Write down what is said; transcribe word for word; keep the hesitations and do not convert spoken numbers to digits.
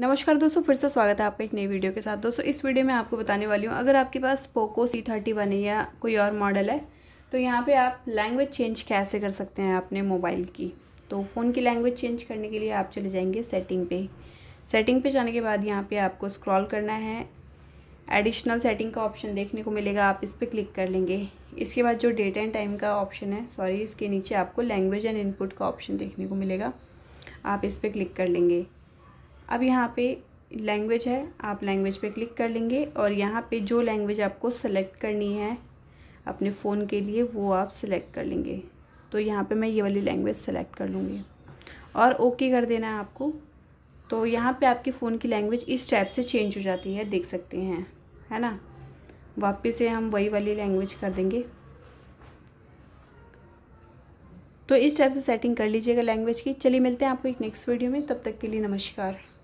नमस्कार दोस्तों, फिर से स्वागत है आपका एक नई वीडियो के साथ। दोस्तों इस वीडियो में आपको बताने वाली हूँ, अगर आपके पास पोको सी थर्टी वन है या कोई और मॉडल है तो यहाँ पे आप लैंग्वेज चेंज कैसे कर सकते हैं अपने मोबाइल की। तो फ़ोन की लैंग्वेज चेंज करने के लिए आप चले जाएंगे सेटिंग पे। सेटिंग पे जाने के बाद यहाँ पर आपको स्क्रॉल करना है, एडिशनल सेटिंग का ऑप्शन देखने को मिलेगा, आप इस पर क्लिक कर लेंगे। इसके बाद जो डेट एंड टाइम का ऑप्शन है, सॉरी इसके नीचे आपको लैंग्वेज एंड इनपुट का ऑप्शन देखने को मिलेगा, आप इस पर क्लिक कर लेंगे। अब यहाँ पे लैंग्वेज है, आप लैंग्वेज पे क्लिक कर लेंगे और यहाँ पे जो लैंग्वेज आपको सेलेक्ट करनी है अपने फ़ोन के लिए वो आप सेलेक्ट कर लेंगे। तो यहाँ पे मैं ये वाली लैंग्वेज सेलेक्ट कर लूँगी और ओके कर देना है आपको। तो यहाँ पे आपके फ़ोन की लैंग्वेज इस टाइप से चेंज हो जाती है, देख सकते हैं, है ना। वापस से हम वही वाली लैंग्वेज कर देंगे। तो इस टाइप से सेटिंग कर लीजिएगा लैंग्वेज की। चलिए मिलते हैं आपको एक नेक्स्ट वीडियो में, तब तक के लिए नमस्कार।